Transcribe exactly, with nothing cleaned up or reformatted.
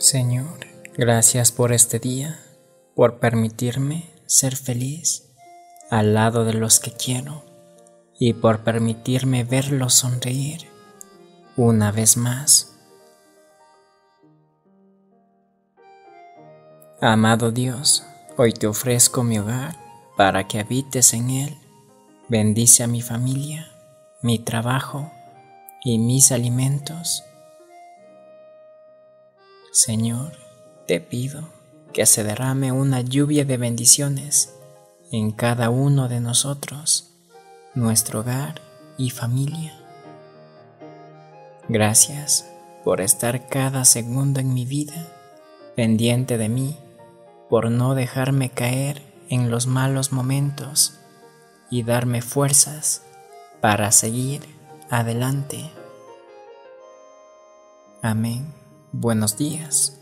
Señor, gracias por este día, por permitirme ser feliz al lado de los que quiero y por permitirme verlos sonreír una vez más. Amado Dios, hoy te ofrezco mi hogar para que habites en él. Bendice a mi familia, mi trabajo y mis alimentos. Señor, te pido que se derrame una lluvia de bendiciones en cada uno de nosotros, nuestro hogar y familia. Gracias por estar cada segundo en mi vida, pendiente de mí, por no dejarme caer en los malos momentos y darme fuerzas para seguir adelante. Amén. Buenos días.